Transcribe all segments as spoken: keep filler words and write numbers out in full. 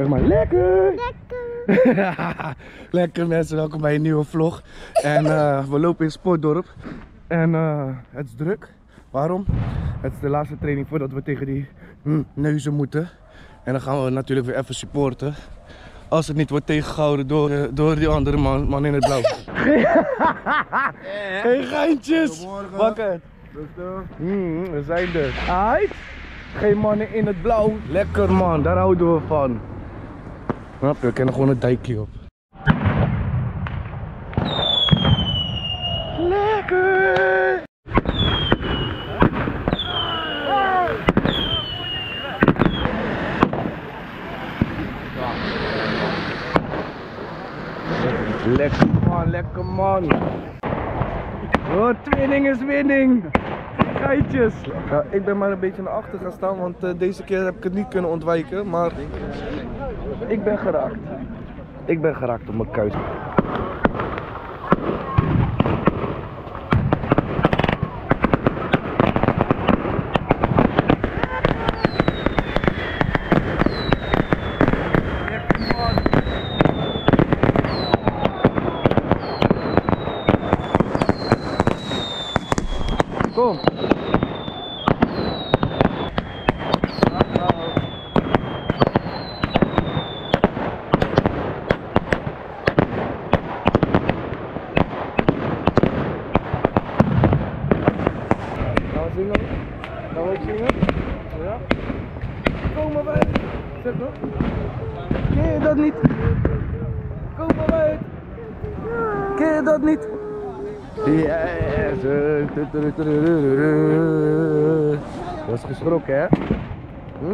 Zeg maar lekker! Lekker! Lekker mensen, welkom bij een nieuwe vlog. En uh, we lopen in Sportdorp. En uh, het is druk. Waarom? Het is de laatste training voordat we tegen die mm, neuzen moeten. En dan gaan we natuurlijk weer even supporten. Als het niet wordt tegengehouden door, uh, door die andere man, man in het blauw. Hey geintjes! Wakker! Mm, we zijn er. Aight! Geen mannen in het blauw. Lekker man, daar houden we van. We kennen gewoon het dijkje op. Lekker! Lekker man, lekker man. Oh, twinning is winning. Geitjes. Ja, ik ben maar een beetje naar achter gaan staan, want uh, deze keer heb ik het niet kunnen ontwijken, maar ik ben geraakt. Ik ben geraakt op mijn kuit. Ken je dat niet? Kom maar uit! Ken je dat niet? Yes! Dat is geschrokken, hè? Hm?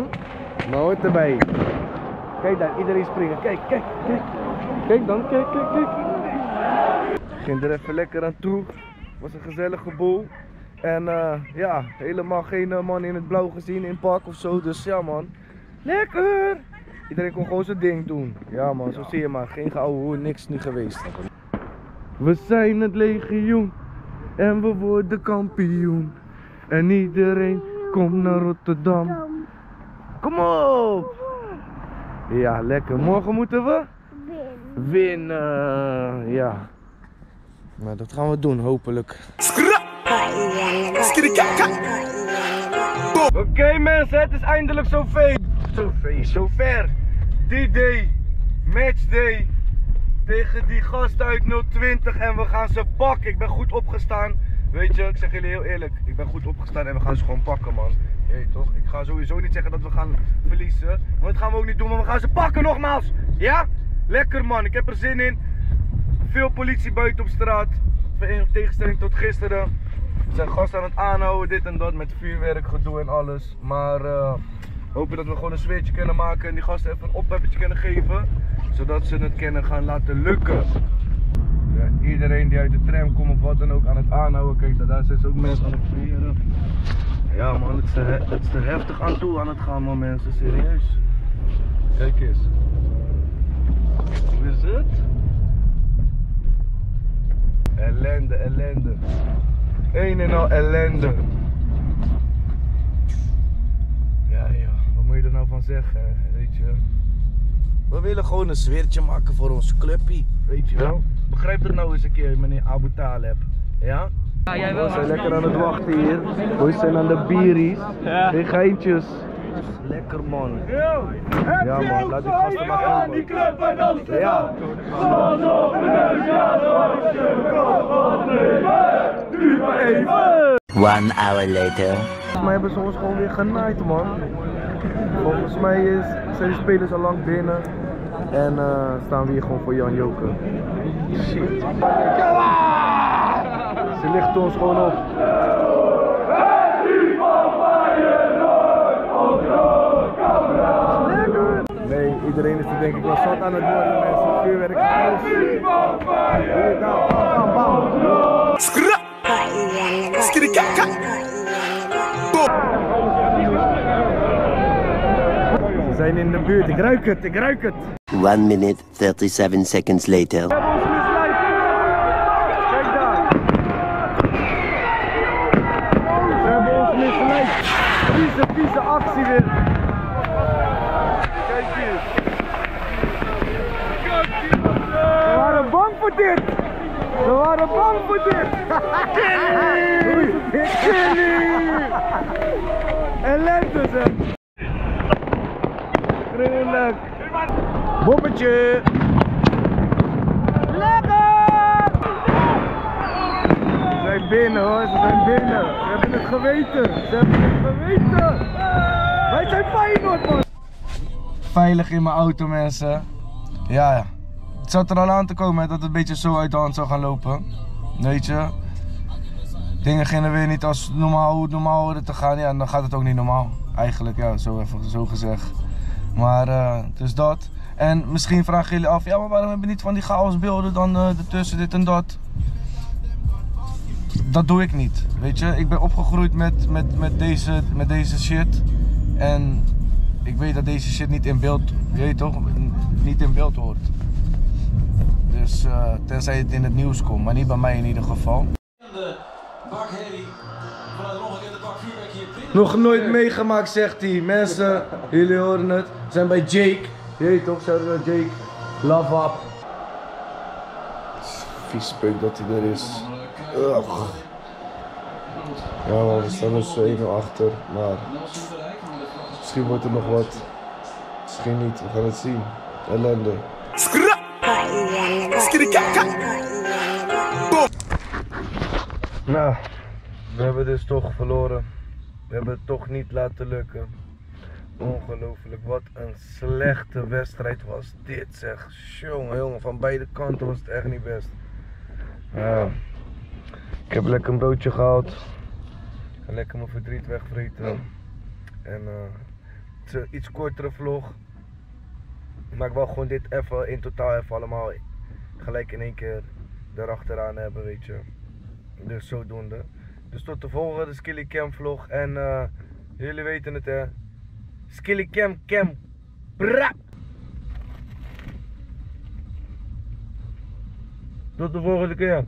Maar hoort erbij. Kijk daar, iedereen springen. Kijk, kijk, kijk. Kijk dan, kijk, kijk, kijk. Ik ging er even lekker aan toe. Het was een gezellige boel. En uh, ja, helemaal geen uh, man in het blauw gezien in het park of zo. Dus ja, man. Lekker! Iedereen kon gewoon zijn ding doen. Ja man, zo zie je maar. Geen geouwe hoer, niks nu geweest. We zijn het legioen en we worden kampioen. En iedereen komt naar Rotterdam. Kom op! Ja, lekker. Morgen moeten we winnen. Ja. Maar dat gaan we doen, hopelijk. Oké okay, mensen, het is eindelijk zover. Zover. Die day. Matchday. Tegen die gast uit nul twintig. En we gaan ze pakken. Ik ben goed opgestaan. Weet je, ik zeg jullie heel eerlijk. Ik ben goed opgestaan en we gaan ze gewoon pakken, man. Hey, toch? Ik ga sowieso niet zeggen dat we gaan verliezen. Want dat gaan we ook niet doen. Maar we gaan ze pakken nogmaals. Ja? Lekker, man. Ik heb er zin in. Veel politie buiten op straat. In tegenstelling tot gisteren. We zijn gasten aan het aanhouden, dit en dat, met vuurwerk, gedoe en alles. Maar uh, hopen dat we gewoon een sfeertje kunnen maken en die gasten even een opheppertje kunnen geven. Zodat ze het kunnen gaan laten lukken. Ja, iedereen die uit de tram komt of wat dan ook aan het aanhouden. Kijk, daar zijn ze ook mensen aan het vuren. Ja man, het is, er, het is er heftig aan toe aan het gaan, man, mensen, serieus. Kijk eens. Hoe is het? Ellende, ellende. Een en al ellende. Ja joh, wat moet je er nou van zeggen, weet je. We willen gewoon een sfeertje maken voor ons clubje, weet je wel. Begrijp dat nou eens een keer, meneer Abu Taleb. Ja? Ja, jij wel. We zijn lekker aan het wachten hier. We zijn aan de bieries. Geen geintjes. Lekker man. Ja man, laat die gasten maar gaan. Die club uit Amsterdam. One hour later. Volgens mij hebben ze ons gewoon weer genaaid, man. Volgens mij is, zijn de spelers al lang binnen. En uh, staan we hier gewoon voor Jan Joker. Shit. Ze lichten ons gewoon op. Nee, iedereen is er denk ik wel zat aan het worden, mensen. Vuurwerk. Skrap! Skilliecam! Ze zijn in de buurt, ik ruik het, ik ruik het. one minute thirty-seven seconds later. Kijk daar! Ze hebben ons misleid. Vieze, vieze actie weer. Kijk hier. We waren bang voor dit! Kenny! Kenny! Ellende ze! Gruwelijk! Bobbetje! Lekker! Ze zijn binnen hoor, ze zijn binnen! Ze hebben het geweten! Ze hebben het geweten! Wij zijn Feyenoord man! Veilig in mijn auto mensen. Ja, het zat er al aan te komen hè, dat het een beetje zo uit de hand zou gaan lopen. Weet je, dingen gingen weer niet als normaal, hoe het normaal hoorde te gaan. Ja, dan gaat het ook niet normaal. Eigenlijk, ja, zo even zo gezegd. Maar uh, dus dat. En misschien vragen jullie af, ja maar waarom hebben we niet van die chaosbeelden dan uh, ertussen dit en dat. Dat doe ik niet, weet je. Ik ben opgegroeid met, met, met, deze, met deze shit. En ik weet dat deze shit niet in beeld, je weet toch, niet in beeld hoort. Dus uh, tenzij het in het nieuws komt, maar niet bij mij in ieder geval. Nog nooit meegemaakt, zegt hij. Mensen, jullie horen het. We zijn bij Jake. Je weet toch, zouden we Jake. Love up. Vies speuk dat hij er is. Ugh. Ja man, we staan dus even achter, maar... Misschien wordt er nog wat. Misschien niet, we gaan het zien. Ellende. Nou, we hebben dus toch verloren. We hebben het toch niet laten lukken. Ongelooflijk, wat een slechte wedstrijd was dit zeg. Jongen, jongen, van beide kanten was het echt niet best. Nou, ik heb lekker een broodje gehaald. Lekker mijn verdriet wegvreten. En uh, het is een iets kortere vlog. Maar ik wil gewoon dit even in totaal even allemaal gelijk in één keer erachteraan hebben, weet je. Dus zodoende. Dus tot de volgende Skilliecam vlog. En uh, jullie weten het hè. Skilliecam cam bra. Tot de volgende keer.